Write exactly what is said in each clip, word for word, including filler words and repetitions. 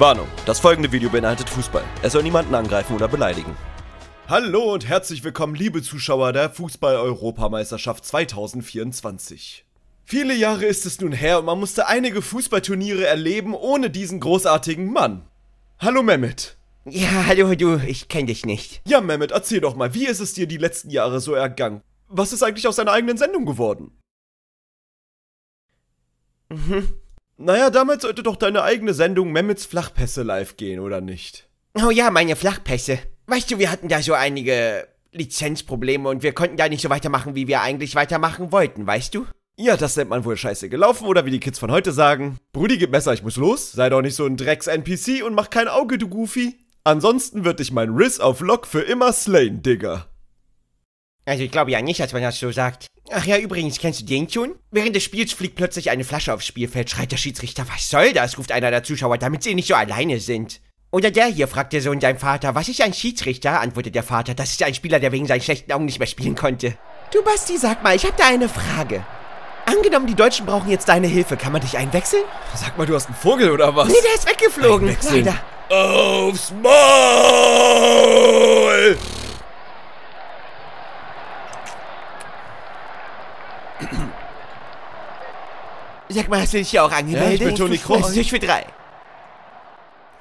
Warnung, das folgende Video beinhaltet Fußball. Es soll niemanden angreifen oder beleidigen. Hallo und herzlich willkommen, liebe Zuschauer der Fußball-Europameisterschaft zweitausendvierundzwanzig. Viele Jahre ist es nun her und man musste einige Fußballturniere erleben ohne diesen großartigen Mann. Hallo Mehmet. Ja, hallo du, ich kenne dich nicht. Ja Mehmet, erzähl doch mal, wie ist es dir die letzten Jahre so ergangen? Was ist eigentlich aus deiner eigenen Sendung geworden? Mhm. Naja, damals sollte doch deine eigene Sendung Memmets Flachpässe live gehen, oder nicht? Oh ja, meine Flachpässe. Weißt du, wir hatten da so einige Lizenzprobleme und wir konnten da nicht so weitermachen, wie wir eigentlich weitermachen wollten, weißt du? Ja, das nennt man wohl scheiße gelaufen oder wie die Kids von heute sagen. Brudi, gib Messer, ich muss los. Sei doch nicht so ein Drecks-N P C und mach kein Auge, du Goofy. Ansonsten wird dich mein Riss auf Lock für immer slayen, Digga. Also ich glaube ja nicht, dass man das so sagt. Ach ja, übrigens, kennst du den schon? Während des Spiels fliegt plötzlich eine Flasche aufs Spielfeld, schreit der Schiedsrichter, was soll das, ruft einer der Zuschauer, damit sie nicht so alleine sind. Oder der hier, fragt der Sohn seinen Vater, was ist ein Schiedsrichter, antwortet der Vater, das ist ein Spieler, der wegen seinen schlechten Augen nicht mehr spielen konnte. Du Basti, sag mal, ich hab da eine Frage. Angenommen, die Deutschen brauchen jetzt deine Hilfe, kann man dich einwechseln? Sag mal, du hast einen Vogel oder was? Nee, der ist weggeflogen. Einwechseln. Leider. Aufs Maul! Sag mal, hast du dich ja auch angemeldet? Ja, ich bin Toni Kroos. Also ich für drei.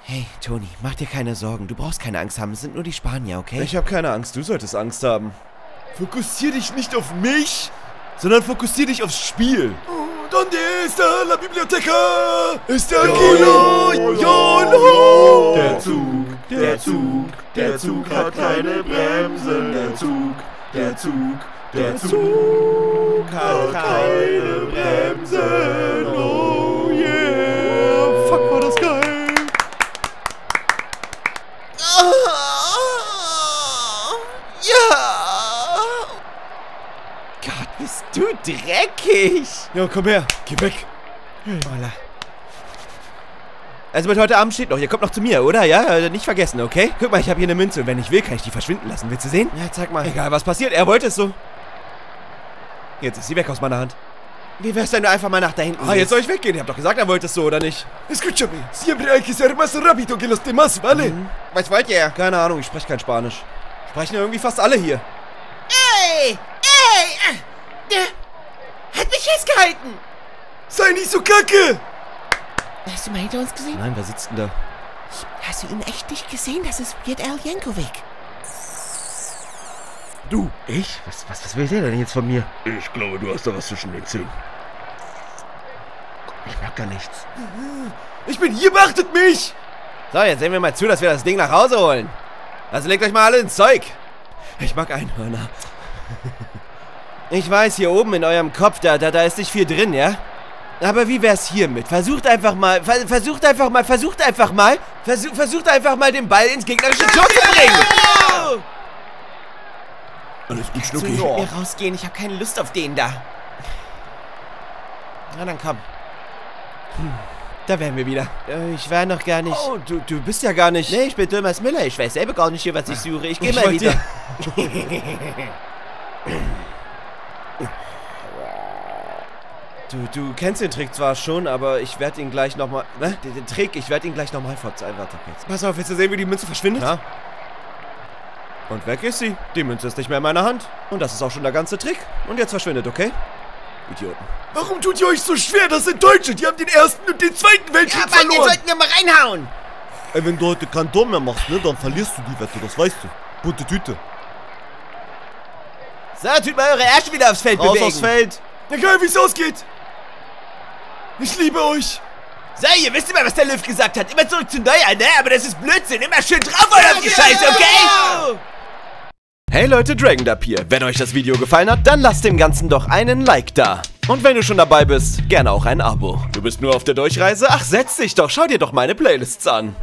Hey, Toni, mach dir keine Sorgen. Du brauchst keine Angst haben. Es sind nur die Spanier, okay? Ich habe keine Angst. Du solltest Angst haben. Fokussier dich nicht auf mich, sondern fokussier dich aufs Spiel. Oh, donde está la biblioteca? Ist der Kino? Jolo! Der Zug, der Zug, der Zug hat keine Bremsen. Der Zug, der Zug, der Zug. Hat keine Bremsen, oh yeah, fuck, war das geil. Ah, ja. Gott, bist du dreckig. Ja, komm her, geh weg. Also mit heute Abend steht noch, ihr kommt noch zu mir, oder? Ja, nicht vergessen, okay? Guck mal, ich habe hier eine Münze und wenn ich will, kann ich die verschwinden lassen. Willst du sehen? Ja, zeig mal. Egal, was passiert, er wollte es so. Jetzt ist sie weg aus meiner Hand. Wie wär's denn, du einfach mal nach da hinten? Ah, jetzt soll ich weggehen. Ihr habt doch gesagt, er wollte es so, oder nicht? Escúchame. Siempre hay que ser más rápido que los demás, vale? Was wollt ihr? Keine Ahnung, ich spreche kein Spanisch. Sprechen ja irgendwie fast alle hier. Ey! Ey! Der hat mich festgehalten! Sei nicht so kacke! Hast du mal hinter uns gesehen? Nein, wer sitzt denn da? Hast du ihn echt nicht gesehen? Das ist Piet Al-Jankowick. Du! Ich? Was, was, was will der denn jetzt von mir? Ich glaube, du hast da was zwischen den Zähnen. Ich mag da nichts. Ich bin hier, beachtet mich! So, jetzt sehen wir mal zu, dass wir das Ding nach Hause holen. Also legt euch mal alle ins Zeug. Ich mag Einhörner. Ich weiß, hier oben in eurem Kopf, da, da, da ist nicht viel drin, ja? Aber wie wär's hiermit? Versucht einfach mal, ver versucht einfach mal, versucht einfach mal, versuch, versucht einfach mal den Ball ins gegnerische Tor zu bringen! Oh! Alles gut, Schnucki. Ich will mir rausgehen, ich habe keine Lust auf den da. Na dann komm. Hm, da wären wir wieder. Äh, ich war noch gar nicht... Oh, du, du bist ja gar nicht... Nee, ich bin Thomas Müller, ich weiß selber gar nicht hier, was ich suche. Ich gehe mal wieder. du, du kennst den Trick zwar schon, aber ich werde ihn gleich nochmal... Ne? Den, den Trick, ich werde ihn gleich nochmal vorzeigen. Warte, jetzt. Pass auf, willst du sehen, wie die Münze verschwindet? Ja. Und weg ist sie. Die Münze ist nicht mehr in meiner Hand. Und das ist auch schon der ganze Trick. Und jetzt verschwindet, okay? Idioten. Warum tut ihr euch so schwer? Das sind Deutsche. Die haben den ersten und den zweiten Weltkrieg ja, verloren. Ja, sollten wir mal reinhauen. Ey, wenn du heute kein Tor mehr machst, ne, dann verlierst du die Wette. Das weißt du. Gute Tüte. So, tut mal eure Ärsche wieder aufs Feld raus bewegen. Aufs Feld. Egal, wie es ausgeht. Ich liebe euch. So, ihr wisst immer, was der Löw gesagt hat. Immer zurück zu Neuer, ne? Aber das ist Blödsinn. Immer schön drauf und auf die Scheiße, okay? Hey Leute, DragonDub hier. Wenn euch das Video gefallen hat, dann lasst dem Ganzen doch einen Like da. Und wenn du schon dabei bist, gerne auch ein Abo. Du bist nur auf der Durchreise? Ach, setz dich doch. Schau dir doch meine Playlists an.